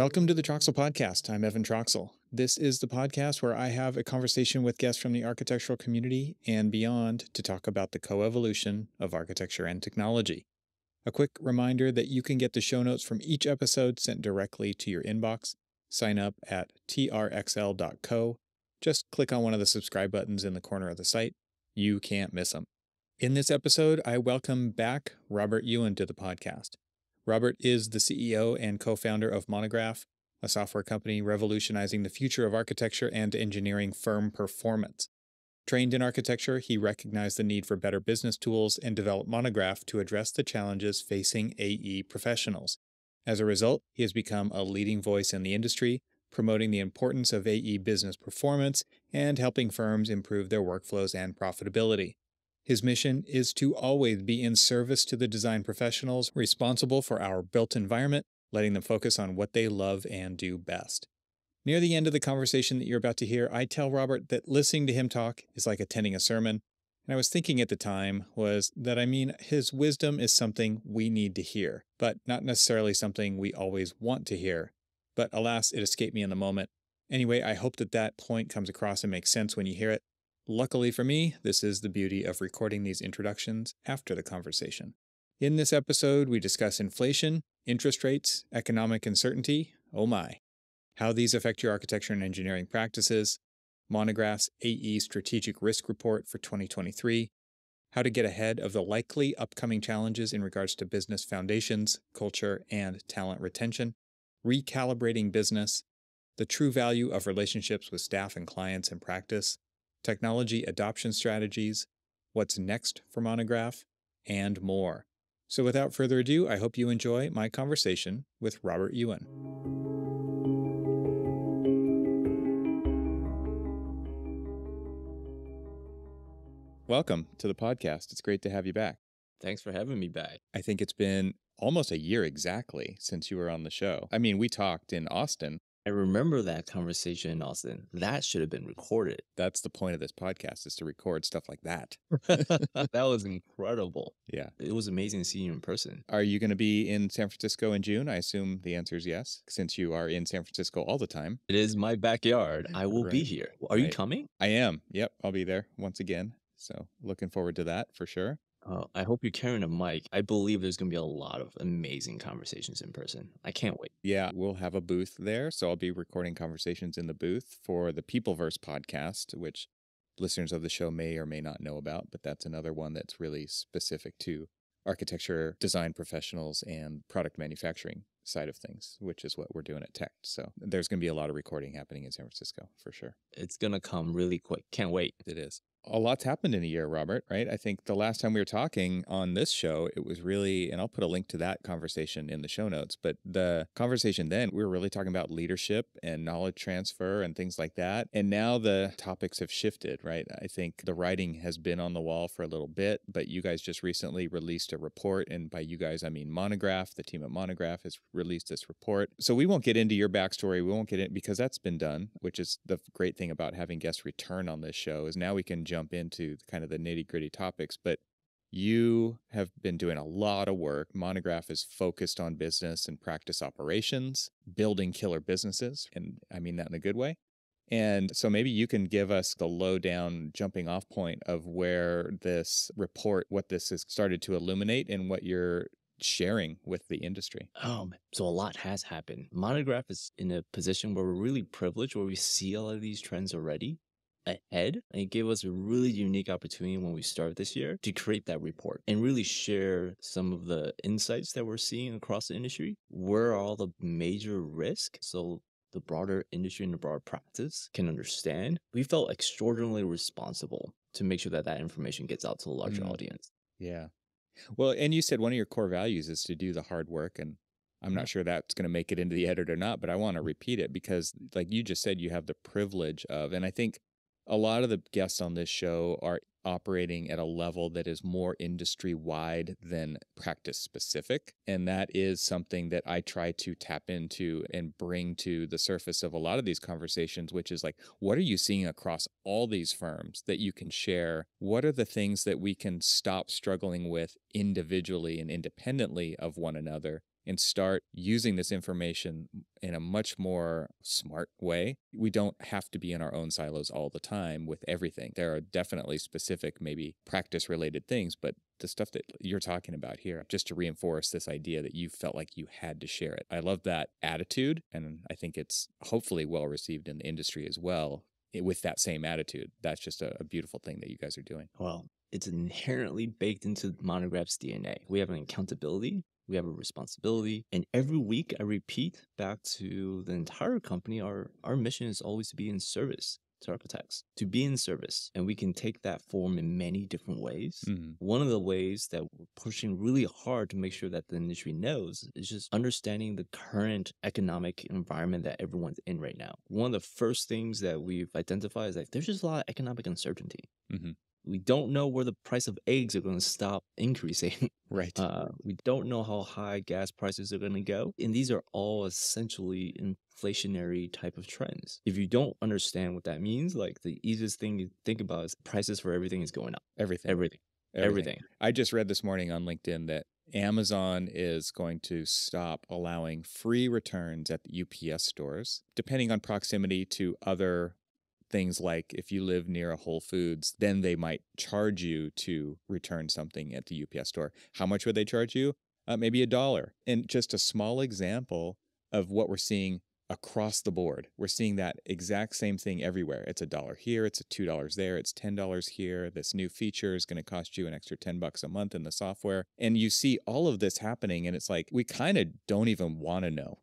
Welcome to the Troxel Podcast. I'm Evan Troxel. This is the podcast where I have a conversation with guests from the architectural community and beyond to talk about the co-evolution of architecture and technology. A quick reminder that you can get the show notes from each episode sent directly to your inbox. Sign up at trxl.co. Just click on one of the subscribe buttons in the corner of the site. You can't miss them. In this episode, I welcome back Robert Yuen to the podcast. Robert is the CEO and co-founder of Monograph, a software company revolutionizing the future of architecture and engineering firm performance. Trained in architecture, he recognized the need for better business tools and developed Monograph to address the challenges facing AE professionals. As a result, he has become a leading voice in the industry, promoting the importance of AE business performance and helping firms improve their workflows and profitability. His mission is to always be in service to the design professionals responsible for our built environment, letting them focus on what they love and do best. Near the end of the conversation that you're about to hear, I tell Robert that listening to him talk is like attending a sermon, and I was thinking at the time was that, his wisdom is something we need to hear, but not necessarily something we always want to hear. But alas, it escaped me in the moment. Anyway, I hope that that point comes across and makes sense when you hear it. Luckily for me, this is the beauty of recording these introductions after the conversation. In this episode, we discuss inflation, interest rates, economic uncertainty, oh my, how these affect your architecture and engineering practices, Monograph's AE Strategic Risk Report for 2023, how to get ahead of the likely upcoming challenges in regards to business foundations, culture, and talent retention, recalibrating business, the true value of relationships with staff and clients in practice, technology adoption strategies, what's next for Monograph, and more. So without further ado, I hope you enjoy my conversation with Robert Yuen. Welcome to the podcast. It's great to have you back. Thanks for having me back. I think it's been almost a year exactly since you were on the show. I mean, we talked in Austin. I remember that conversation in Austin. That should have been recorded. That's the point of this podcast, is to record stuff like that. That was incredible. Yeah. It was amazing to see you in person. Are you going to be in San Francisco in June? I assume the answer is yes, since you are in San Francisco all the time. It is my backyard. I will be here. Are you coming? I am. Yep. I'll be there once again. So looking forward to that for sure. I hope you're carrying a mic. I believe there's going to be a lot of amazing conversations in person. I can't wait. Yeah, we'll have a booth there. So I'll be recording conversations in the booth for the Peopleverse podcast, which listeners of the show may or may not know about. But that's another one that's really specific to architecture, design professionals, and product manufacturing side of things, which is what we're doing at Tech. So there's going to be a lot of recording happening in San Francisco for sure. It's going to come really quick. Can't wait. It is. A lot's happened in a year, Robert, right? I think the last time we were talking on this show, it was really, and I'll put a link to that conversation in the show notes, but the conversation then, we were really talking about leadership and knowledge transfer and things like that. And now the topics have shifted, right? I think the writing has been on the wall for a little bit, but you guys just recently released a report. And by you guys, I mean Monograph. The team at Monograph has released this report. So we won't get into your backstory. We won't get in because that's been done, which is the great thing about having guests return on this show, is now we can jump into kind of the nitty-gritty topics, but you have been doing a lot of work. Monograph is focused on business and practice operations, building killer businesses, and I mean that in a good way. And so maybe you can give us the low-down jumping-off point of where this report, what this has started to illuminate and what you're sharing with the industry. So a lot has happened. Monograph is in a position where we're really privileged, where we see a lot of these trends already ahead, and it gave us a really unique opportunity when we started this year to create that report and really share some of the insights that we're seeing across the industry. Where are all the major risks? So the broader industry and the broader practice can understand. We felt extraordinarily responsible to make sure that that information gets out to a larger audience. Yeah. Well, and you said one of your core values is to do the hard work, and I'm not sure that's going to make it into the edit or not, but I want to repeat it because, like you just said, you have the privilege of, and I think a lot of the guests on this show are operating at a level that is more industry-wide than practice-specific, and that is something that I try to tap into and bring to the surface of a lot of these conversations, which is like, what are you seeing across all these firms that you can share? What are the things that we can stop struggling with individually and independently of one another and start using this information in a much more smart way. We don't have to be in our own silos all the time with everything. There are definitely specific, maybe practice-related things, but the stuff that you're talking about here, just to reinforce this idea that you felt like you had to share it. I love that attitude, and I think it's hopefully well-received in the industry as well with that same attitude. That's just a beautiful thing that you guys are doing. Well, it's inherently baked into Monograph's DNA. We have an accountability. We have a responsibility. And every week, I repeat back to the entire company, our mission is always to be in service to architects, to be in service. And we can take that form in many different ways. Mm-hmm. One of the ways that we're pushing really hard to make sure that the industry knows is just understanding the current economic environment that everyone's in right now. One of the first things that we've identified is like, there's just a lot of economic uncertainty. Mm-hmm. We don't know where the price of eggs are going to stop increasing. Right. We don't know how high gas prices are going to go. And these are all essentially inflationary type of trends. If you don't understand what that means, like the easiest thing you think about is prices for everything is going up. Everything. I just read this morning on LinkedIn that Amazon is going to stop allowing free returns at the UPS stores, depending on proximity to other things like if you live near a Whole Foods, then they might charge you to return something at the UPS store. How much would they charge you? Maybe $1. And just a small example of what we're seeing across the board. We're seeing that exact same thing everywhere. It's $1 here, it's $2 there, it's $10 here. This new feature is going to cost you an extra $10 a month in the software. And you see all of this happening, and it's like, we kind of don't even want to know,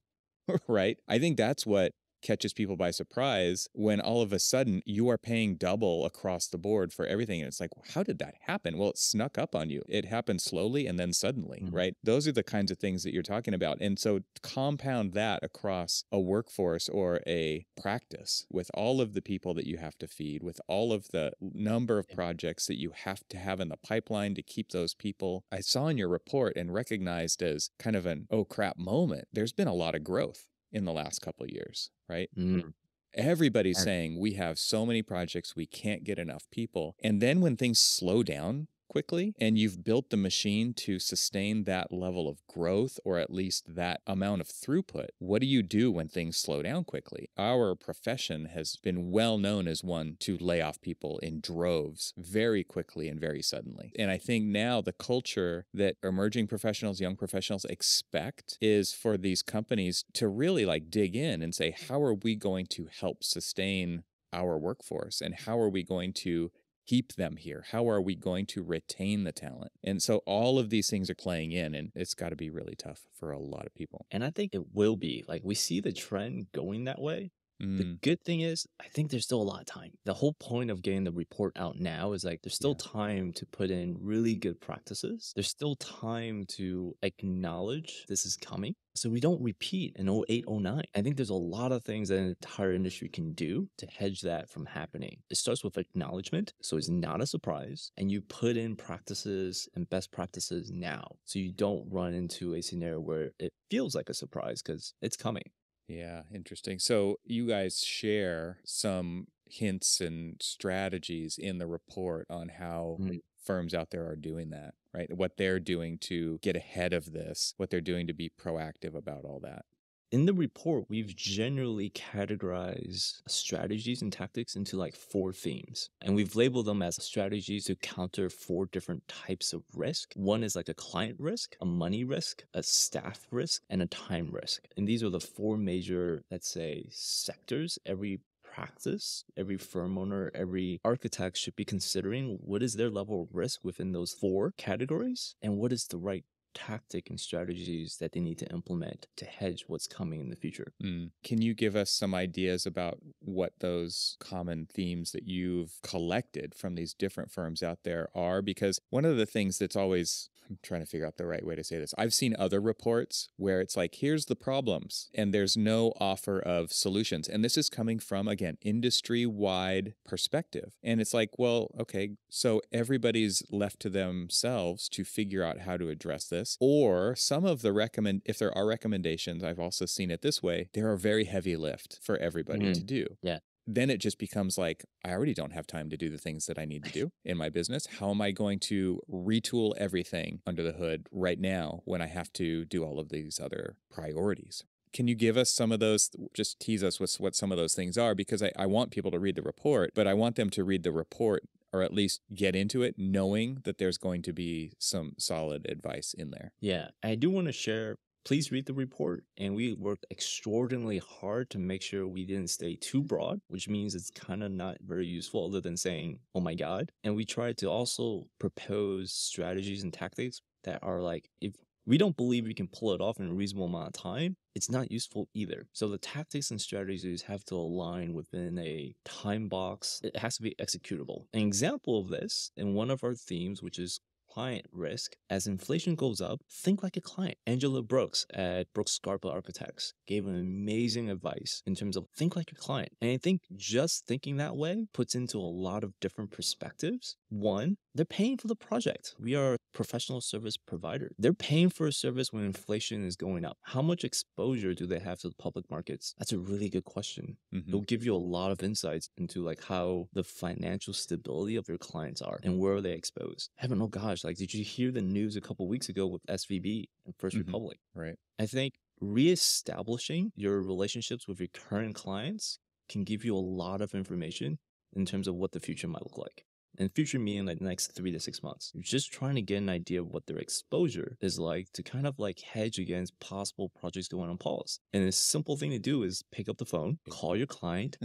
right? I think that's what catches people by surprise when all of a sudden you are paying double across the board for everything. And it's like, how did that happen? Well, it snuck up on you. It happened slowly and then suddenly, right? Those are the kinds of things that you're talking about. And so compound that across a workforce or a practice with all of the people that you have to feed, with all of the number of projects that you have to have in the pipeline to keep those people. I saw in your report and recognized as kind of an oh crap moment, there's been a lot of growth in the last couple of years, right? Mm. Everybody's saying we have so many projects, we can't get enough people. And then when things slow down quickly and you've built the machine to sustain that level of growth or at least that amount of throughput, what do you do when things slow down quickly? Our profession has been well known as one to lay off people in droves very quickly and very suddenly. And I think now the culture that emerging professionals, young professionals expect is for these companies to really like dig in and say, how are we going to help sustain our workforce? And how are we going to keep them here? How are we going to retain the talent? And so all of these things are playing in, and it's got to be really tough for a lot of people. And I think it will be. Like, we see the trend going that way. Mm. The good thing is, I think there's still a lot of time. The whole point of getting the report out now is like, there's still time to put in really good practices. There's still time to acknowledge this is coming. So we don't repeat in 08, 09. I think there's a lot of things that an entire industry can do to hedge that from happening. It starts with acknowledgement, so it's not a surprise. And you put in practices and best practices now, so you don't run into a scenario where it feels like a surprise because it's coming. Yeah, interesting. So you guys share some hints and strategies in the report on how firms out there are doing that, right? What they're doing to get ahead of this, what they're doing to be proactive about all that. In the report, we've generally categorized strategies and tactics into like 4 themes, and we've labeled them as strategies to counter 4 different types of risk. One is like a client risk, a money risk, a staff risk, and a time risk. And these are the 4 major, let's say, sectors every practice, every firm owner, every architect should be considering. What is their level of risk within those 4 categories, and what is the right tactic and strategies that they need to implement to hedge what's coming in the future. Mm. Can you give us some ideas about what those common themes that you've collected from these different firms out there are? Because one of the things that's always, I'm trying to figure out the right way to say this. I've seen other reports where it's like, here's the problems, and there's no offer of solutions. And this is coming from, again, industry-wide perspective. And it's like, well, okay, so everybody's left to themselves to figure out how to address this. Or some of the if there are recommendations, I've also seen it this way, they are a very heavy lift for everybody to do. Yeah. then it just becomes like, I already don't have time to do the things that I need to do in my business. How am I going to retool everything under the hood right now when I have to do all of these other priorities? Can you give us some of those, just tease us with what some of those things are? Because I want people to read the report, but I want them to read the report or at least get into it knowing that there's going to be some solid advice in there. Yeah, I do want to share, please read the report. And we worked extraordinarily hard to make sure we didn't stay too broad, which means it's kind of not very useful other than saying, oh my God. And we tried to also propose strategies and tactics that are like, if we don't believe we can pull it off in a reasonable amount of time, it's not useful either. So the tactics and strategies have to align within a time box. It has to be executable. An example of this in one of our themes, which is client risk. As inflation goes up, think like a client. Angela Brooks at Brooks Scarpa Architects gave an amazing advice in terms of think like a client. And I think just thinking that way puts into a lot of different perspectives. One, they're paying for the project. We are a professional service provider. They're paying for a service when inflation is going up. How much exposure do they have to the public markets? That's a really good question. Mm-hmm. It'll give you a lot of insights into like how the financial stability of your clients are and where are they exposed. Heaven, oh gosh, like did you hear the news a couple of weeks ago with SVB and First Republic? Right. I think reestablishing your relationships with your current clients can give you a lot of information in terms of what the future might look like. And future meaning like the next 3 to 6 months. You're just trying to get an idea of what their exposure is like to kind of like hedge against possible projects going on pause. And a simple thing to do is pick up the phone, call your client.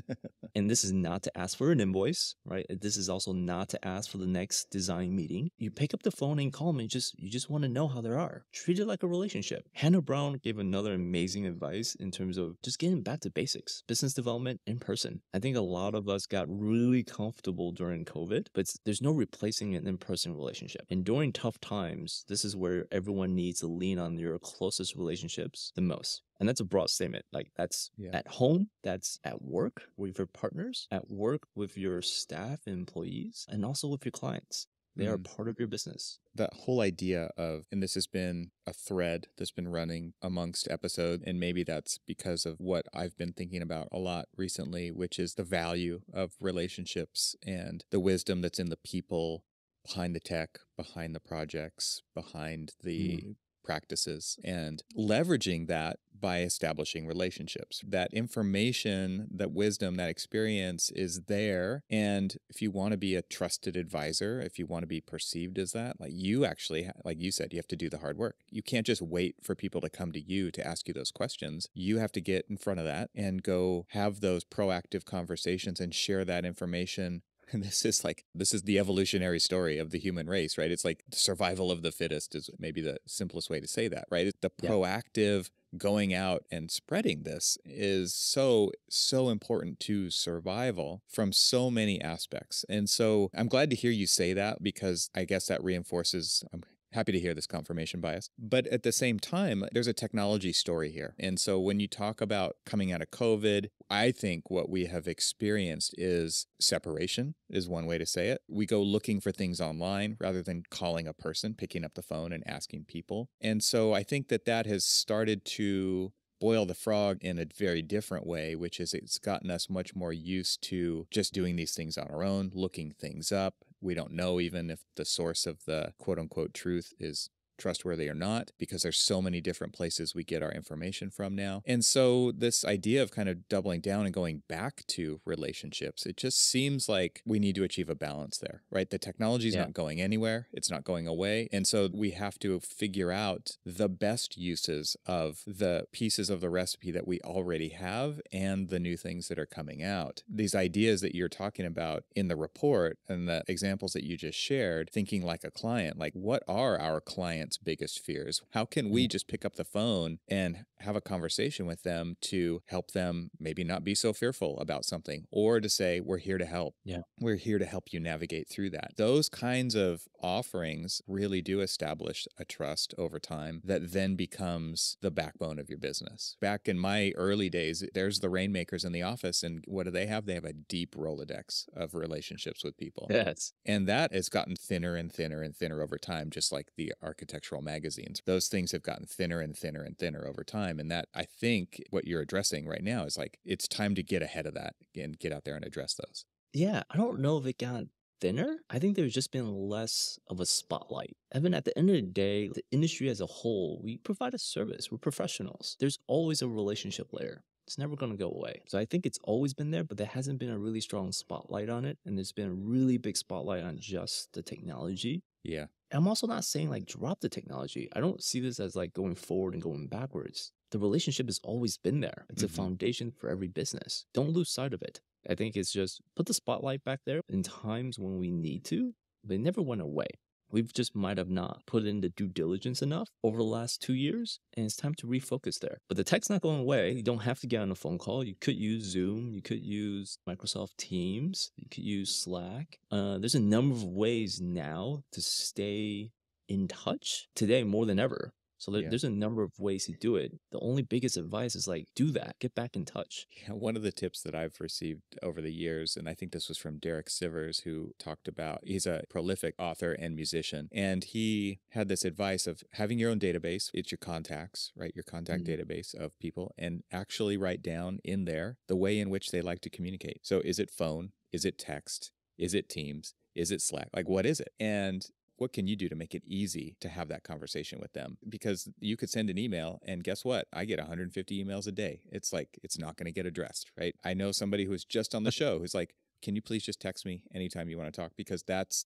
And this is not to ask for an invoice, right? This is also not to ask for the next design meeting. You pick up the phone and call them and you just want to know how they are. Treat it like a relationship. Hannah Brown gave another amazing advice in terms of just getting back to basics, business development in person. I think a lot of us got really comfortable during COVID, but there's no replacing an in-person relationship. And during tough times, this is where everyone needs to lean on your closest relationships the most. And that's a broad statement. Like that's at home, that's at work with your partners, at work with your staff and employees, and also with your clients. They are part of your business. That whole idea of, and this has been a thread that's been running amongst episodes, and maybe that's because of what I've been thinking about a lot recently, which is the value of relationships and the wisdom that's in the people behind the tech, behind the projects, behind the practices, and leveraging that by establishing relationships. That information, that wisdom, that experience is there. And if you want to be a trusted advisor, if you want to be perceived as that, like you actually, like you said, you have to do the hard work. You can't just wait for people to come to you to ask you those questions. You have to get in front of that and go have those proactive conversations and share that information. And this is the evolutionary story of the human race, right? It's like the survival of the fittest is maybe the simplest way to say that, right? It's the proactive going out and spreading this is so, so important to survival from so many aspects. And so I'm glad to hear you say that, because I guess that reinforces... Happy to hear this confirmation bias. But at the same time, there's a technology story here. And so when you talk about coming out of COVID, I think what we have experienced is separation is one way to say it. We go looking for things online rather than calling a person, picking up the phone and asking people. And so I think that has started to boil the frog in a very different way, which is it's gotten us much more used to just doing these things on our own, looking things up. We don't know even if the source of the quote-unquote truth is trustworthy or not, because there's so many different places we get our information from now. And so this idea of kind of doubling down and going back to relationships, it just seems like we need to achieve a balance there, right? The technology is not going anywhere. It's not going away. And so we have to figure out the best uses of the pieces of the recipe that we already have and the new things that are coming out. These ideas that you're talking about in the report and the examples that you just shared, thinking like a client, like what are our clients' biggest fears? How can we just pick up the phone and have a conversation with them to help them maybe not be so fearful about something, or to say, we're here to help. Yeah. We're here to help you navigate through that. Those kinds of offerings really do establish a trust over time that then becomes the backbone of your business. Back in my early days, there's the rainmakers in the office, and what do they have? They have a deep Rolodex of relationships with people. Yes. And that has gotten thinner and thinner and thinner over time, just like the architecture architectural magazines. Those things have gotten thinner and thinner and thinner over time. And that, I think, what you're addressing right now is like, it's time to get ahead of that and get out there and address those. Yeah, I don't know if it got thinner. I think there's just been less of a spotlight. Evan, at the end of the day, the industry as a whole, we provide a service. We're professionals. There's always a relationship layer. It's never going to go away. So I think it's always been there, but there hasn't been a really strong spotlight on it. And there's been a really big spotlight on just the technology. Yeah. I'm also not saying like drop the technology. I don't see this as like going forward and going backwards. The relationship has always been there. It's a foundation for every business. Don't lose sight of it. I think it's just put the spotlight back there in times when we need to, but it never went away. We've just might have not put in the due diligence enough over the last 2 years, and it's time to refocus there. But the tech's not going away. You don't have to get on a phone call. You could use Zoom. You could use Microsoft Teams. You could use Slack. There's a number of ways now to stay in touch today more than ever. So there's a number of ways to do it. The only biggest advice is like, do that. Get back in touch. Yeah, one of the tips that I've received over the years, and I think this was from Derek Sivers, who talked about, he's a prolific author and musician. And he had this advice of having your own database. It's your contacts, right? Your contact database of people, and actually write down in there the way in which they like to communicate. So is it phone? Is it text? Is it Teams? Is it Slack? Like, what is it? And what can you do to make it easy to have that conversation with them? Because you could send an email and guess what? I get 150 emails a day. It's like, it's not going to get addressed, right? I know somebody who was just on the show who's like, can you please just text me anytime you want to talk? Because that's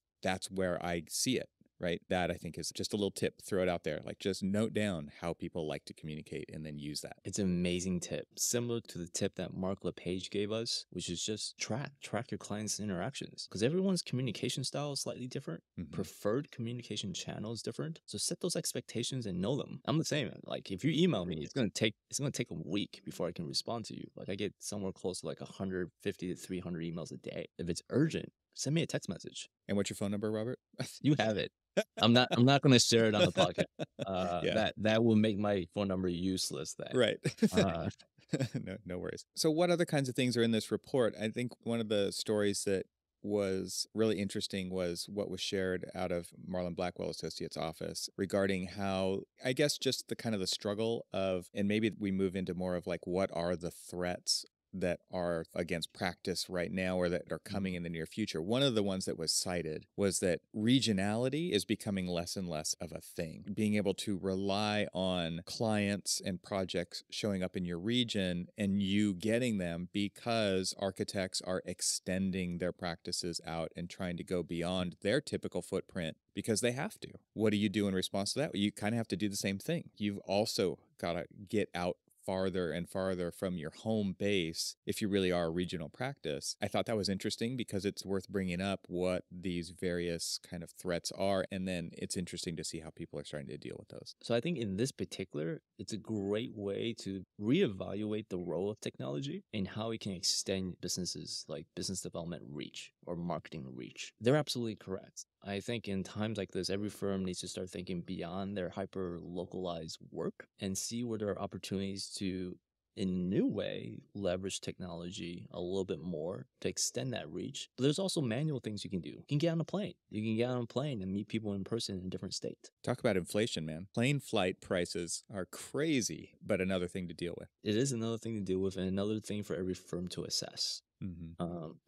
where I see it, right? That, I think, is just a little tip. Throw it out there. Like, just note down how people like to communicate and then use that. It's an amazing tip. Similar to the tip that Mark LePage gave us, which is just track your clients' interactions, because everyone's communication style is slightly different. Preferred communication channel is different. So set those expectations and know them. I'm the same. Like, if you email me, it's going to take a week before I can respond to you. Like, I get somewhere close to like 150 to 300 emails a day. If it's urgent, send me a text message. And what's your phone number, Robert? You have it. I'm not going to share it on the podcast. That will make my phone number useless then. Right. No worries. So what other kinds of things are in this report? I think one of the stories that was really interesting was what was shared out of Marlon Blackwell Associates' office regarding how, I guess, just the kind of the struggle of, and maybe we move into more of like, what are the threats that are against practice right now or that are coming in the near future. One of the ones that was cited was that regionality is becoming less and less of a thing. Being able to rely on clients and projects showing up in your region and you getting them, because architects are extending their practices out and trying to go beyond their typical footprint because they have to. What do you do in response to that? You kind of have to do the same thing. You've also got to get out farther and farther from your home base if you really are a regional practice. I thought that was interesting because it's worth bringing up what these various kind of threats are, and then it's interesting to see how people are starting to deal with those. So I think in this particular, it's a great way to reevaluate the role of technology and how it can extend businesses, like business development reach or marketing reach. They're absolutely correct. I think in times like this, every firm needs to start thinking beyond their hyper-localized work and see where there are opportunities to, in a new way, leverage technology a little bit more to extend that reach. But there's also manual things you can do. You can get on a plane. You can get on a plane and meet people in person in a different state. Talk about inflation, man. Plane flight prices are crazy, but another thing to deal with. It is another thing to deal with, and another thing for every firm to assess.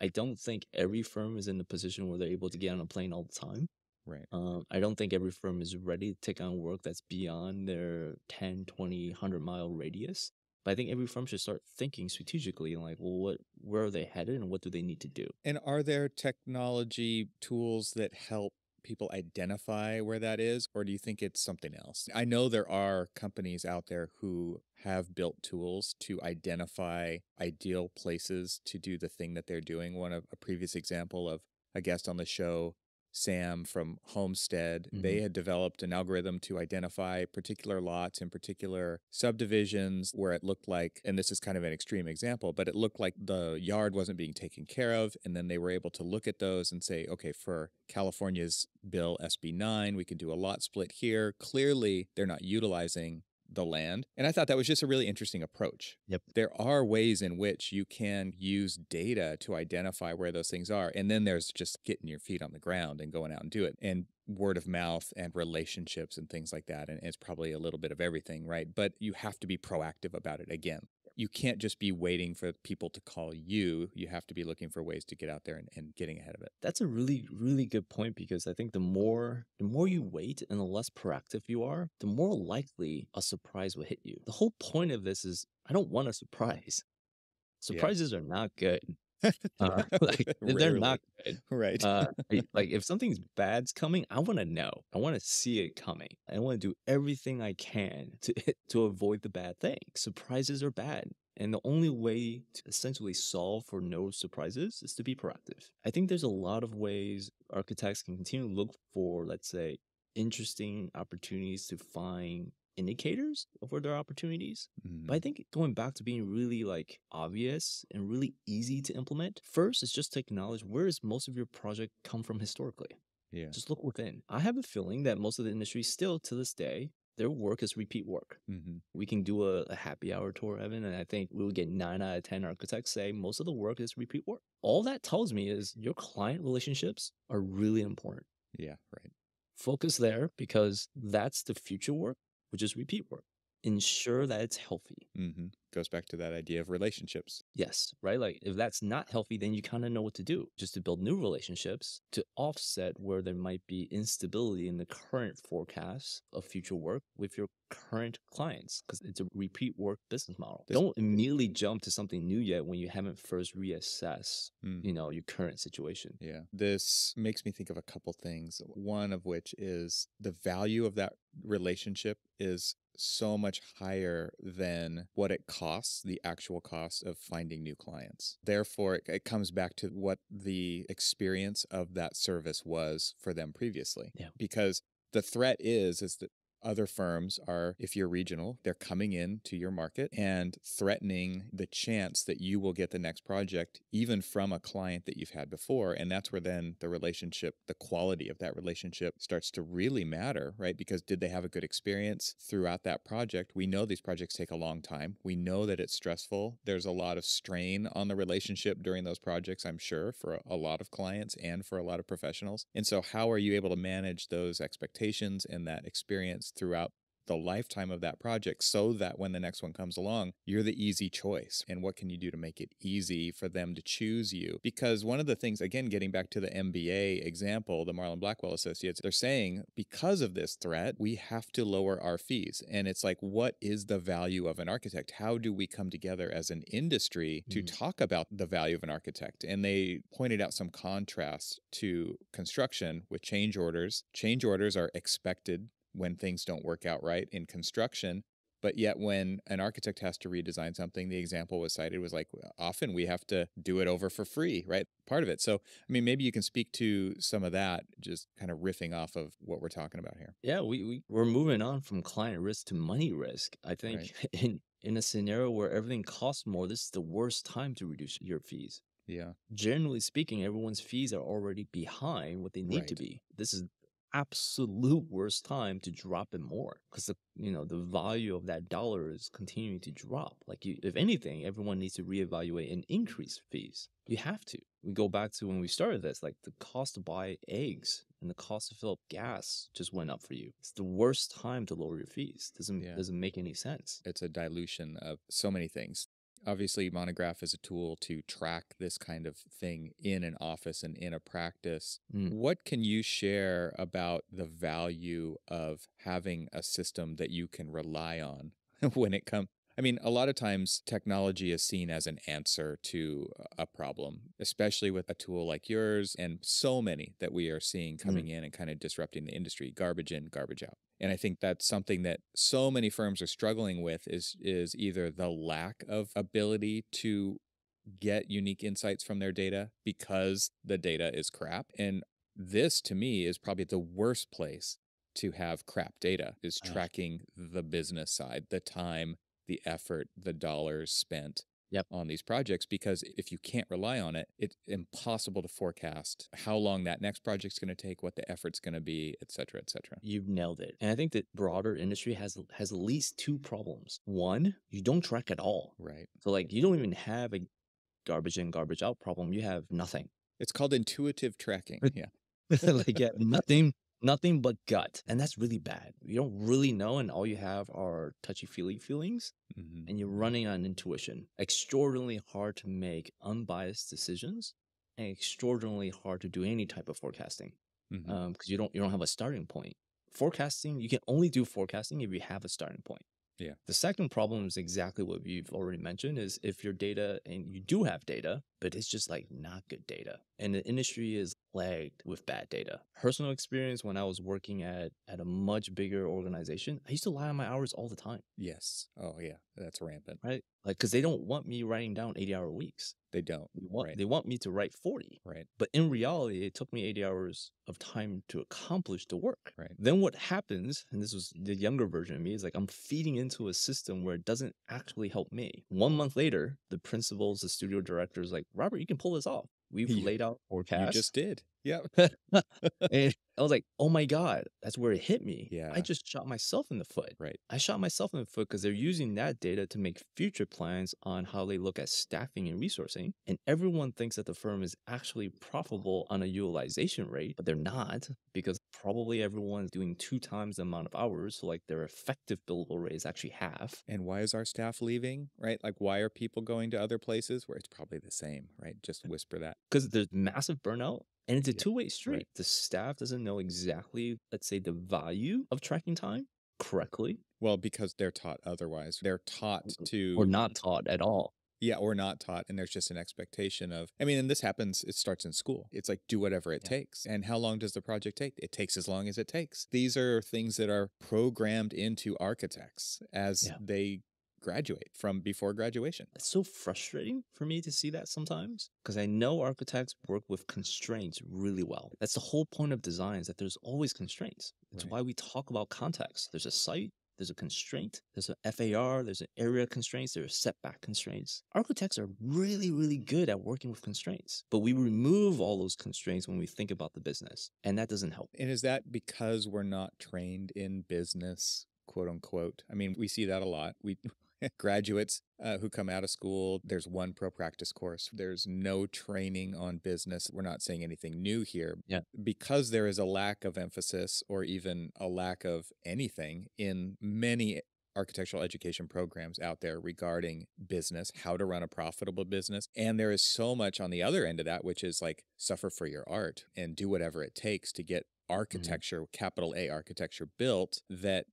I don't think every firm is in the position where they're able to get on a plane all the time. Right. I don't think every firm is ready to take on work that's beyond their 10, 20, 100-mile radius. But I think every firm should start thinking strategically and like, well, where are they headed and what do they need to do? And are there technology tools that help people identify where that is, or do you think it's something else? I know there are companies out there who have built tools to identify ideal places to do the thing that they're doing. One of a previous example of a guest on the show, Sam from Homestead, they had developed an algorithm to identify particular lots in particular subdivisions where it looked like, and this is kind of an extreme example, but it looked like the yard wasn't being taken care of. And then they were able to look at those and say, okay, for California's bill SB-9, we can do a lot split here. Clearly, they're not utilizing the land. And I thought that was just a really interesting approach. Yep. There are ways in which you can use data to identify where those things are. And then there's just getting your feet on the ground and going out and do it. And word of mouth and relationships and things like that. And it's probably a little bit of everything, right? But you have to be proactive about it again. You can't just be waiting for people to call you. You have to be looking for ways to get out there and getting ahead of it. That's a really, really good point, because I think the more you wait and the less proactive you are, the more likely a surprise will hit you. The whole point of this is I don't want a surprise. Surprises are not good. They're not good. Right. If something's bad's coming, I want to know. I want to see it coming. I want to do everything I can to avoid the bad thing. Surprises are bad. And the only way to essentially solve for no surprises is to be proactive. I think there's a lot of ways architects can continue to look for, let's say, interesting opportunities to find indicators of where there are opportunities. But I think going back to being really obvious and really easy to implement, first is just to acknowledge where does most of your project come from historically. Yeah. Just look within. I have a feeling that most of the industry still to this day, their work is repeat work. We can do a happy hour tour, Evan, and I think we would get 9 out of 10 architects say most of the work is repeat work. All that tells me is your client relationships are really important. Yeah, right. Focus there, because that's the future work, which is repeat work. Ensure that it's healthy. Goes back to that idea of relationships. Yes, right? If that's not healthy, then you kind of know what to do, just to build new relationships to offset where there might be instability in the current forecasts of future work with your current clients, because it's a repeat work business model. Don't immediately jump to something new yet when you haven't first reassessed, your current situation. Yeah. This makes me think of a couple things, one of which is the value of that relationship is so much higher than what it costs, the actual cost of finding new clients. Therefore, it comes back to what the experience of that service was for them previously. Yeah. Because the threat is that other firms are, if you're regional, they're coming in to your market and threatening the chance that you will get the next project, even from a client that you've had before. And that's where then the relationship, the quality of that relationship starts to really matter, right? Because did they have a good experience throughout that project? We know these projects take a long time. We know that it's stressful. There's a lot of strain on the relationship during those projects, I'm sure, for a lot of clients and for a lot of professionals. And so how are you able to manage those expectations and that experience throughout the lifetime of that project, so that when the next one comes along, you're the easy choice? And what can you do to make it easy for them to choose you? Because one of the things, again, getting back to the MBA example, the Marlon Blackwell Associates, they're saying because of this threat, we have to lower our fees. And it's like, what is the value of an architect? How do we come together as an industry to talk about the value of an architect? And they pointed out some contrast to construction with change orders. Change orders are expected when things don't work out right in construction. But yet when an architect has to redesign something, the example was cited was often we have to do it over for free, right? Part of it. So, I mean, maybe you can speak to some of that, just kind of riffing off of what we're talking about here. Yeah, we're moving on from client risk to money risk. I think in a scenario where everything costs more, this is the worst time to reduce your fees. Yeah. Generally speaking, everyone's fees are already behind what they need to be. This is absolute worst time to drop it more, because the value of that dollar is continuing to drop. If anything, everyone needs to reevaluate and increase fees. You have to. We go back to when we started this, the cost to buy eggs and the cost to fill up gas just went up for you. It's the worst time to lower your fees. Doesn't make any sense. It's a dilution of so many things. Obviously, Monograph is a tool to track this kind of thing in an office and in a practice. What can you share about the value of having a system that you can rely on when it comes? I mean, a lot of times technology is seen as an answer to a problem, especially with a tool like yours and so many that we are seeing coming in and kind of disrupting the industry, garbage in, garbage out. And I think that's something that so many firms are struggling with is either the lack of ability to get unique insights from their data because the data is crap. And this, to me, is probably the worst place to have crap data, is tracking the business side, the time, the effort, the dollars spent, Yep. on these projects, because if you can't rely on it, it's impossible to forecast how long that next project's going to take, what the effort's going to be, et cetera, et cetera. You've nailed it. And I think that broader industry has at least two problems. One, you don't track at all. Right. So like you don't even have a garbage in, garbage out problem. You have nothing. It's called intuitive tracking. Yeah. Like yeah, nothing but gut. And that's really bad. You don't really know, and all you have are touchy-feely feelings, mm-hmm. and you're running on intuition. Extraordinarily hard to make unbiased decisions, and extraordinarily hard to do any type of forecasting, because mm-hmm. You don't have a starting point. Forecasting, you can only do forecasting if you have a starting point. Yeah. The second problem is exactly what you've already mentioned, is if your data, and you do have data, but it's just like not good data. And the industry is plagued with bad data. Personal experience, when I was working at a much bigger organization, I used to lie on my hours all the time. Yes. Oh, yeah. That's rampant. Right? Like, because they don't want me writing down 80-hour weeks. They don't. They want me to write 40. Right. But in reality, it took me 80 hours of time to accomplish the work. Right. Then what happens, and this was the younger version of me, is like I'm feeding into a system where it doesn't actually help me. 1 month later, the principals, the studio directors, like, Robert, you can pull this off. We've laid out forecasts. You just did. Yeah. And I was like, oh my God, that's where it hit me. Yeah. I just shot myself in the foot. Right. I shot myself in the foot because they're using that data to make future plans on how they look at staffing and resourcing. And everyone thinks that the firm is actually profitable on a utilization rate, but they're not, because probably everyone's doing 2 times the amount of hours. So like their effective billable rate is actually half. And why is our staff leaving, right? Like why are people going to other places where it's probably the same, right? Just whisper that. Because there's massive burnout. And it's a two-way street. Right. The staff doesn't know exactly, let's say, the value of tracking time correctly. Well, because they're taught otherwise. They're taught to... Or not taught at all. Yeah, or not taught. And there's just an expectation of... I mean, and this happens, it starts in school. It's like, do whatever it takes. And how long does the project take? It takes as long as it takes. These are things that are programmed into architects as they... graduate from before graduation. It's so frustrating for me to see that sometimes, because I know architects work with constraints really well. That's the whole point of design, is that there's always constraints. That's why we talk about context. There's a site, there's a constraint, there's an FAR, there's an area constraints, there's setback constraints. Architects are really, really good at working with constraints, but we remove all those constraints when we think about the business, and that doesn't help. And is that because we're not trained in business, quote unquote? I mean, we see that a lot. We graduates who come out of school, there's one pro practice course. There's no training on business. We're not saying anything new here. Yeah. Because there is a lack of emphasis, or even a lack of anything, in many architectural education programs out there regarding business, how to run a profitable business. And there is so much on the other end of that, which is like, suffer for your art and do whatever it takes to get architecture, mm-hmm. capital A architecture, built, that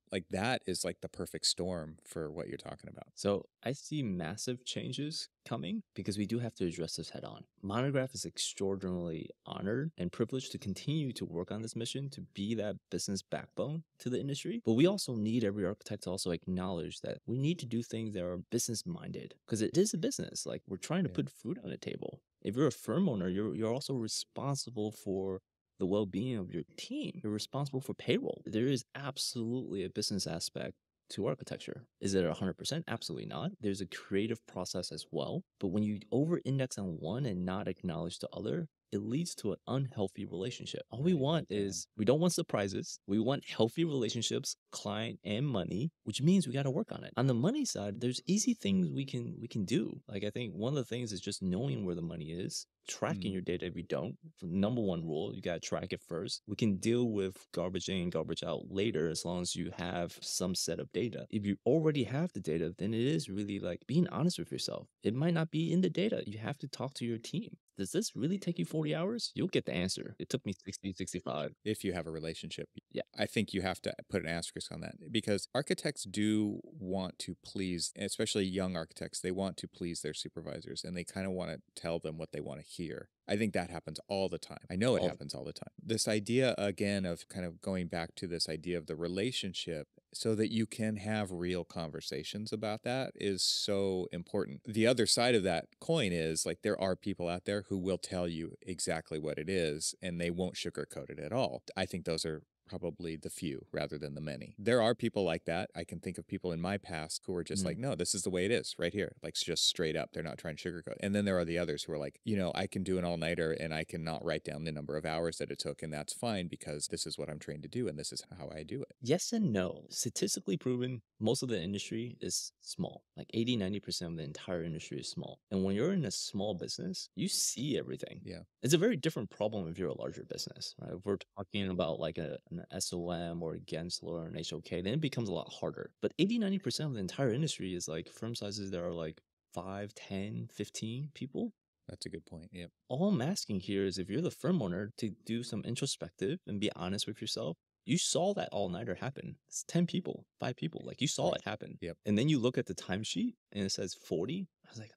is like the perfect storm for what you're talking about. So I see massive changes coming, because we do have to address this head on. Monograph is extraordinarily honored and privileged to continue to work on this mission to be that business backbone to the industry. But we also need every architect to also acknowledge that we need to do things that are business minded, because it is a business. Like, we're trying to put food on the table. If you're a firm owner, you're also responsible for the well-being of your team. You're responsible for payroll. There is absolutely a business aspect to architecture. Is it 100%? Absolutely not. There's a creative process as well. But when you over-index on one and not acknowledge the other, it leads to an unhealthy relationship. All we want is, we don't want surprises. We want healthy relationships, client and money, which means we got to work on it. On the money side, there's easy things we can do. Like, I think one of the things is just knowing where the money is, tracking your data. If you don't, number one rule, you got to track it first. We can deal with garbage in, garbage out later, as long as you have some set of data. If you already have the data, then it is really like being honest with yourself. It might not be in the data. You have to talk to your team. Does this really take you 40 hours? You'll get the answer. It took me 60, 65. If you have a relationship. Yeah. I think you have to put an asterisk on that, because architects do want to please, especially young architects, they want to please their supervisors, and they kind of want to tell them what they want to hear. I think that happens all the time. I know it happens all the time. This idea, again, of kind of going back to this idea of the relationship, so that you can have real conversations about that, is so important. The other side of that coin is, like, there are people out there who will tell you exactly what it is, and they won't sugarcoat it at all. I think those are probably the few rather than the many. There are people like that. I can think of people in my past who are just like, no, this is the way it is right here. Like, just straight up. They're not trying to sugarcoat. And then there are the others who are like, you know, I can do an all-nighter and I cannot write down the number of hours that it took. And that's fine because this is what I'm trained to do and this is how I do it. Yes and no. Statistically proven, most of the industry is small. Like 80, 90% of the entire industry is small. And when you're in a small business, you see everything. Yeah. It's a very different problem if you're a larger business, right? If we're talking about like an SOM or a Gensler or an HOK, then it becomes a lot harder. But 80, 90% of the entire industry is like firm sizes that are like 5, 10, 15 people. That's a good point. Yep. All I'm asking here is if you're the firm owner to do some introspective and be honest with yourself. You saw that all-nighter happen. It's 10 people, 5 people. Like, you saw it happen. Yep. And then you look at the timesheet and it says 40. I was like,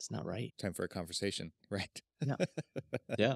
it's not right. Time for a conversation, right? No. Yeah.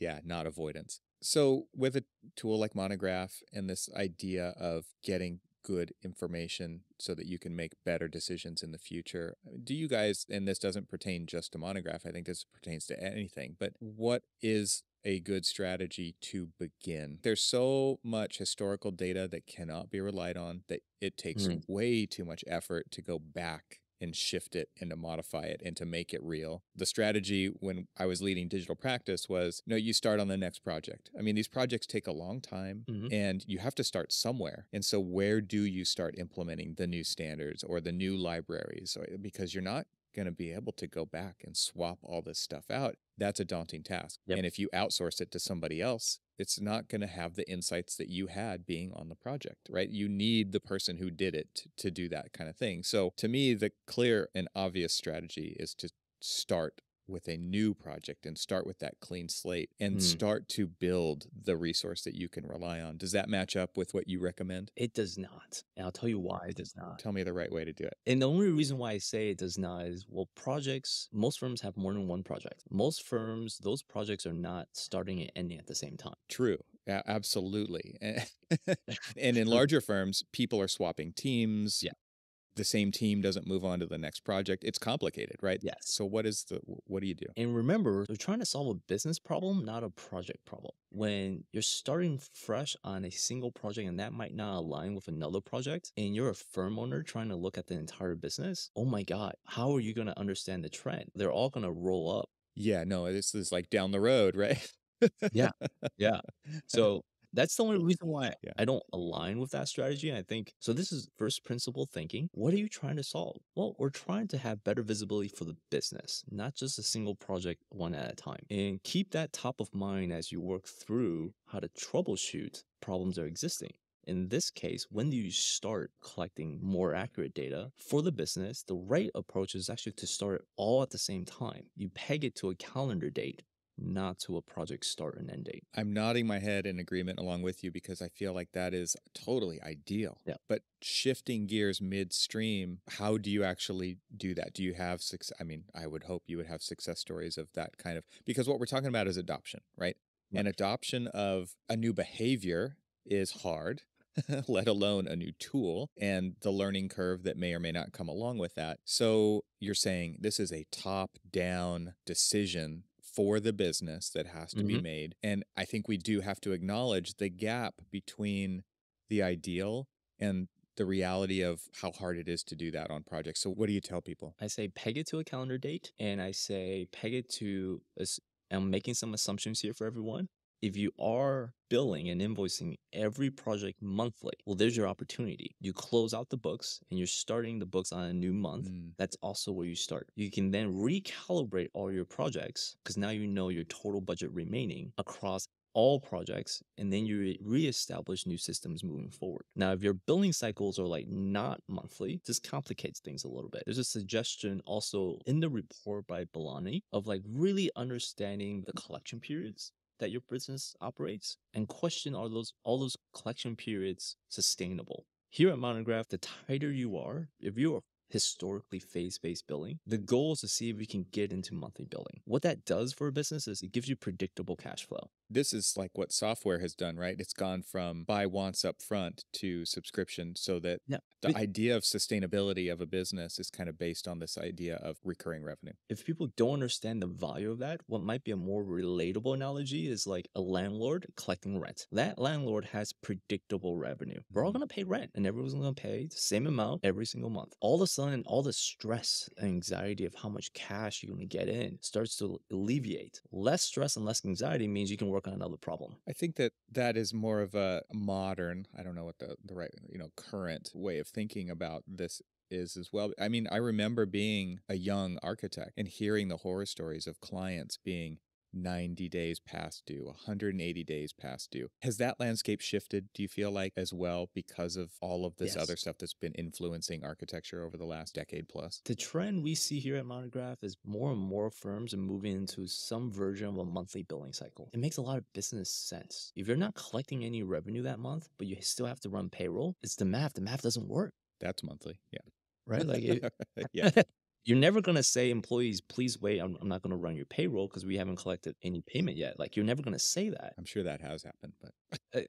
Yeah, not avoidance. So with a tool like Monograph and this idea of getting good information so that you can make better decisions in the future, do you guys, and this doesn't pertain just to Monograph, I think this pertains to anything, but what is a good strategy to begin? There's so much historical data that cannot be relied on that it takes way too much effort to go back and shift it and to modify it and to make it real. The strategy when I was leading digital practice was, no, you start on the next project. I mean, these projects take a long time and you have to start somewhere. And so where do you start implementing the new standards or the new libraries? Because you're not going to be able to go back and swap all this stuff out. That's a daunting task. Yep. And if you outsource it to somebody else, it's not going to have the insights that you had being on the project, right? You need the person who did it to do that kind of thing. So to me, the clear and obvious strategy is to start with a new project and start with that clean slate and start to build the resource that you can rely on. Does that match up with what you recommend? It does not. And I'll tell you why it does not. Tell me the right way to do it. And the only reason why I say it does not is, well, projects, most firms have more than one project. Most firms, those projects are not starting and ending at the same time. True. Yeah, absolutely. And in larger firms, people are swapping teams. Yeah. The same team doesn't move on to the next project. It's complicated, right? Yes. So what do you do? And remember, you're trying to solve a business problem, not a project problem. When you're starting fresh on a single project and that might not align with another project, and you're a firm owner trying to look at the entire business, oh my God, how are you going to understand the trend? They're all going to roll up. Yeah, no, this is like down the road, right? Yeah. Yeah. So that's the only reason why I don't align with that strategy. And I think, so this is first principle thinking. What are you trying to solve? Well, we're trying to have better visibility for the business, not just a single project one at a time. And keep that top of mind as you work through how to troubleshoot problems that are existing. In this case, when do you start collecting more accurate data for the business? The right approach is actually to start it all at the same time. You peg it to a calendar date, not to a project start and end date. I'm nodding my head in agreement along with you because I feel like that is totally ideal. Yeah. But shifting gears midstream, how do you actually do that? Do you have success? I mean, I would hope you would have success stories of that kind of, because what we're talking about is adoption, right? Yep. And adoption of a new behavior is hard, let alone a new tool and the learning curve that may or may not come along with that. So you're saying this is a top-down decision for the business that has to be made. And I think we do have to acknowledge the gap between the ideal and the reality of how hard it is to do that on projects. So what do you tell people? I say peg it to a calendar date, and I say peg it to, I'm making some assumptions here for everyone. If you are billing and invoicing every project monthly, well, there's your opportunity. You close out the books and you're starting the books on a new month. That's also where you start. You can then recalibrate all your projects because now you know your total budget remaining across all projects, and then you reestablish new systems moving forward. Now, if your billing cycles are like not monthly, this complicates things a little bit. There's a suggestion also in the report by Balani of like really understanding the collection periods that your business operates and question, are those all those collection periods sustainable? Here at Monograph, the tighter you are, if you are historically phase-based billing, the goal is to see if we can get into monthly billing. What that does for a business is it gives you predictable cash flow. This is like what software has done, right? It's gone from buy once up front to subscription, so that the idea of sustainability of a business is kind of based on this idea of recurring revenue. If people don't understand the value of that, what might be a more relatable analogy is like a landlord collecting rent. That landlord has predictable revenue. We're all going to pay rent, and everyone's going to pay the same amount every single month. All of a sudden, all the stress and anxiety of how much cash you're going to get in starts to alleviate. Less stress and less anxiety means you can work on another problem. I think that that is more of a modern, I don't know what the right, current way of thinking about this is as well. I mean, I remember being a young architect and hearing the horror stories of clients being 90 days past due, 180 days past due. Has that landscape shifted, do you feel like, as well, because of all of this other stuff that's been influencing architecture over the last decade plus? The trend we see here at Monograph is more and more firms are moving into some version of a monthly billing cycle. It makes a lot of business sense. If you're not collecting any revenue that month, but you still have to run payroll, it's the math. The math doesn't work. That's monthly. Yeah. Right? Like it, yeah. You're never going to say, employees, please wait, I'm not going to run your payroll because we haven't collected any payment yet. Like, you're never going to say that. I'm sure that has happened, but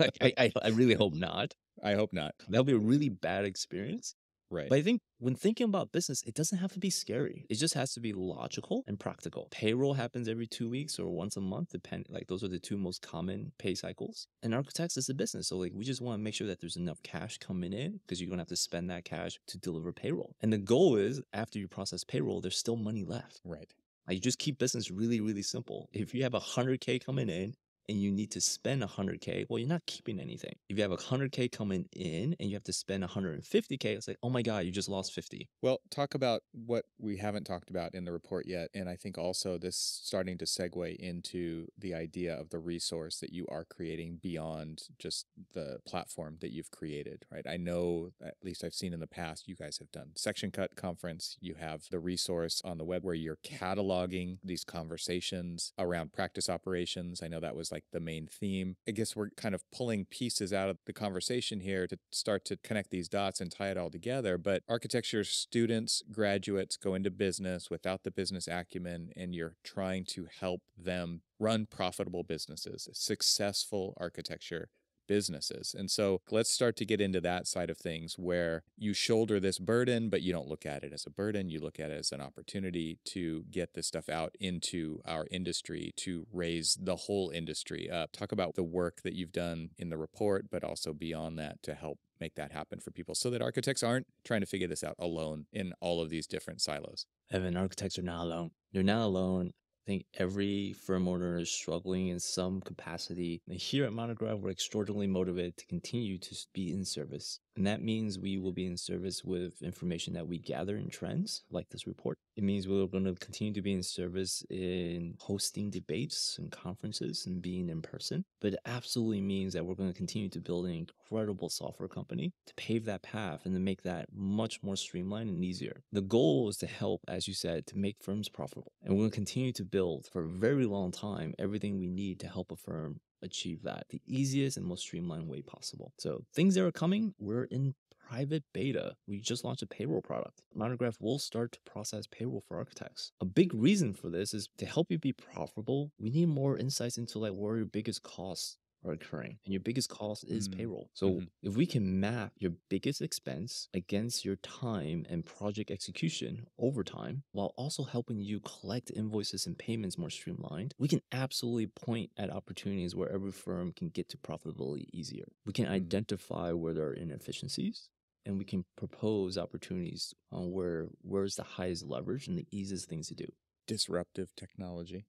like, I really hope not. I hope not. That would be a really bad experience. Right. But I think when thinking about business, it doesn't have to be scary. It just has to be logical and practical. Payroll happens every 2 weeks or once a month, depending. Like, those are the two most common pay cycles. And architects is a business. So like, we just want to make sure that there's enough cash coming in, because you're going to have to spend that cash to deliver payroll. And the goal is, after you process payroll, there's still money left. Right. Like, you just keep business really, really simple. If you have $100K coming in, and you need to spend $100K, well, you're not keeping anything. If you have $100K coming in and you have to spend $150K, it's like, oh my God, you just lost $50K. Well, talk about what we haven't talked about in the report yet. And I think also this starting to segue into the idea of the resource that you are creating beyond just the platform that you've created, right? I know, at least I've seen in the past, you guys have done Section Cut Conference. You have the resource on the web where you're cataloging these conversations around practice operations. I know that was like the main theme. I guess we're kind of pulling pieces out of the conversation here to start to connect these dots and tie it all together. But architecture students, graduates go into business without the business acumen, and you're trying to help them run profitable businesses, successful architecture businesses. And so let's start to get into that side of things where you shoulder this burden, but you don't look at it as a burden. You look at it as an opportunity to get this stuff out into our industry, to raise the whole industry up. Talk about the work that you've done in the report, but also beyond that to help make that happen for people so that architects aren't trying to figure this out alone in all of these different silos. Evan, architects are not alone. They're not alone. I think every firm owner is struggling in some capacity. And here at Monograph, we're extraordinarily motivated to continue to be in service. And that means we will be in service with information that we gather in trends, like this report. It means we're going to continue to be in service in hosting debates and conferences and being in person. But it absolutely means that we're going to continue to build an incredible software company to pave that path and to make that much more streamlined and easier. The goal is to help, as you said, to make firms profitable. And we're going to continue to build for a very long time everything we need to help a firm achieve that the easiest and most streamlined way possible. So things that are coming, we're in private beta. We just launched a payroll product. Monograph will start to process payroll for architects. A big reason for this is to help you be profitable. We need more insights into like where your biggest costs are occurring, and your biggest cost is payroll. So if we can map your biggest expense against your time and project execution over time, while also helping you collect invoices and payments more streamlined, we can absolutely point at opportunities where every firm can get to profitability easier. We can identify where there are inefficiencies, and we can propose opportunities on where's the highest leverage and the easiest things to do. Disruptive technology.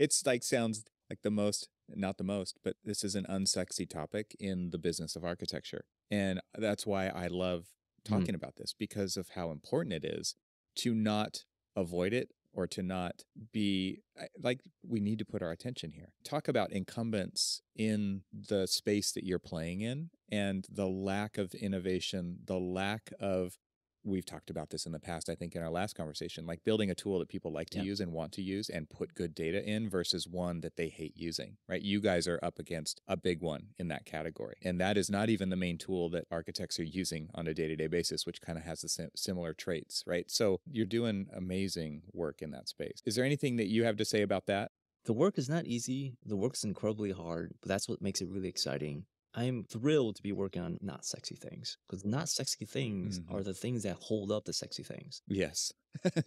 It's like sounds like the most, not the most, but this is an unsexy topic in the business of architecture. And that's why I love talking about this, because of how important it is to not avoid it or to not be like, we need to put our attention here. Talk about incumbents in the space that you're playing in and the lack of innovation, the lack of, we've talked about this in the past, I think in our last conversation, like building a tool that people like to use and want to use and put good data in versus one that they hate using, right? You guys are up against a big one in that category. And that is not even the main tool that architects are using on a day-to-day basis, which kind of has the similar traits, right? So you're doing amazing work in that space. Is there anything that you have to say about that? The work is not easy. The work's incredibly hard, but that's what makes it really exciting. I'm thrilled to be working on not sexy things, because not sexy things are the things that hold up the sexy things. Yes,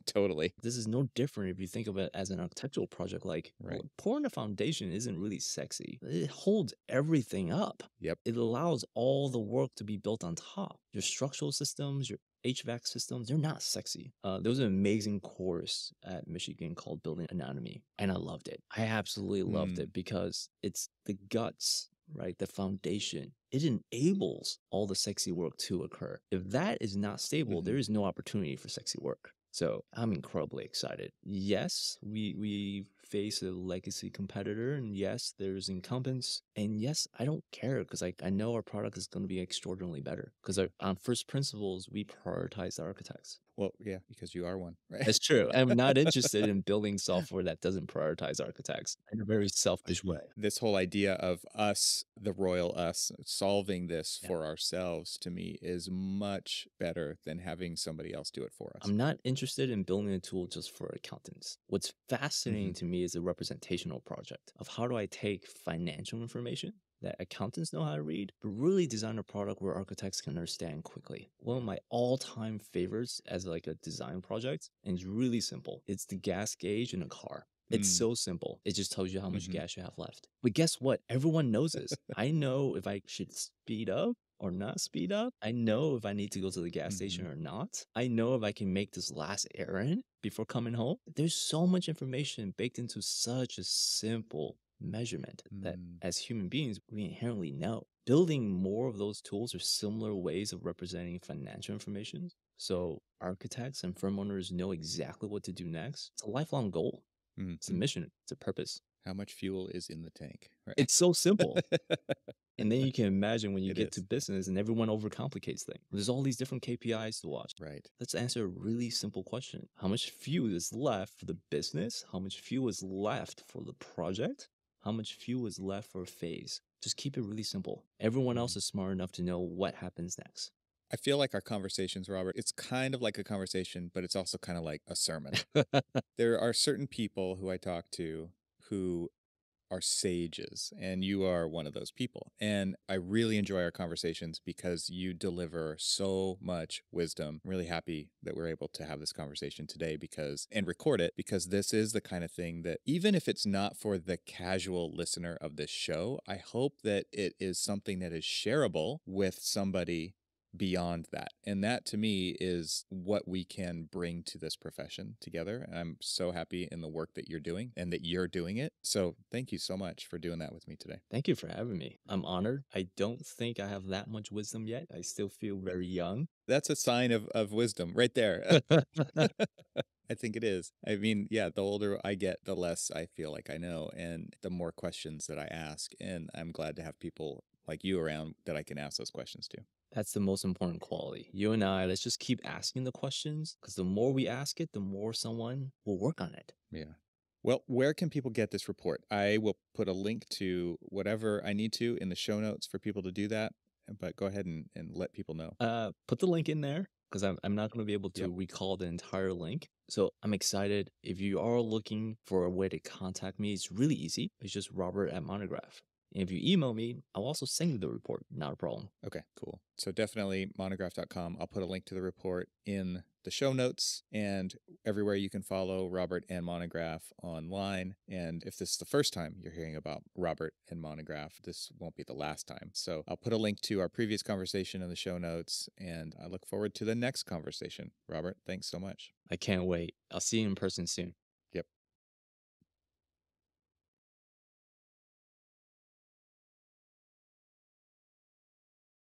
totally. This is no different if you think of it as an architectural project. Like pouring a foundation isn't really sexy. It holds everything up. Yep. It allows all the work to be built on top. Your structural systems, your HVAC systems, they're not sexy. There was an amazing course at Michigan called Building Anatomy, and I loved it. I absolutely loved it because it's the guts, right? The foundation. It enables all the sexy work to occur. If that is not stable, there is no opportunity for sexy work. So I'm incredibly excited. Yes, we face a legacy competitor, and yes, there's incumbents. And yes, I don't care, because I know our product is going to be extraordinarily better, because on first principles, we prioritize the architects. Well, yeah, because you are one, right? That's true. I'm not interested in building software that doesn't prioritize architects in a very selfish way. This whole idea of us, the royal us, solving this for ourselves, to me, is much better than having somebody else do it for us. I'm not interested in building a tool just for accountants. What's fascinating to me is a representational project of how do I take financial information that accountants know how to read, but really design a product where architects can understand quickly. One of my all-time favorites as like a design project, and it's really simple. It's the gas gauge in a car. It's so simple. It just tells you how much gas you have left. But guess what? Everyone knows this. I know if I should speed up or not speed up. I know if I need to go to the gas station or not. I know if I can make this last errand before coming home. There's so much information baked into such a simple measurement that as human beings, we inherently know. Building more of those tools are similar ways of representing financial information. So architects and firm owners know exactly what to do next. It's a lifelong goal. It's a mission. It's a purpose. How much fuel is in the tank? Right? It's so simple. And then you can imagine when you get to business and everyone overcomplicates things. There's all these different KPIs to watch. Right. Let's answer a really simple question. How much fuel is left for the business? How much fuel is left for the project? How much fuel is left for a phase? Just keep it really simple. Everyone else is smart enough to know what happens next. I feel like our conversations, Robert, it's kind of like a conversation, but it's also kind of like a sermon. There are certain people who I talk to who are sages, and you are one of those people. And I really enjoy our conversations because you deliver so much wisdom. I'm really happy that we're able to have this conversation today and record it, because this is the kind of thing that, even if it's not for the casual listener of this show, I hope that it is something that is shareable with somebody beyond that. And that, to me, is what we can bring to this profession together. And I'm so happy in the work that you're doing and that you're doing it. So thank you so much for doing that with me today. Thank you for having me. I'm honored. I don't think I have that much wisdom yet. I still feel very young. That's a sign of wisdom right there. I think it is. I mean, yeah, the older I get, the less I feel like I know and the more questions that I ask. And I'm glad to have people like you around that I can ask those questions to. That's the most important quality. You and I, let's just keep asking the questions, because the more we ask it, the more someone will work on it. Yeah. Well, where can people get this report? I will put a link to whatever I need to in the show notes for people to do that. But go ahead and let people know. Put the link in there, because I'm not going to be able to recall the entire link. So I'm excited. If you are looking for a way to contact me, it's really easy. It's just Robert@Monograph. And if you email me, I'll also send you the report. Not a problem. Okay, cool. So definitely monograph.com. I'll put a link to the report in the show notes and everywhere you can follow Robert and Monograph online. And if this is the first time you're hearing about Robert and Monograph, this won't be the last time. So I'll put a link to our previous conversation in the show notes, and I look forward to the next conversation. Robert, thanks so much. I can't wait. I'll see you in person soon.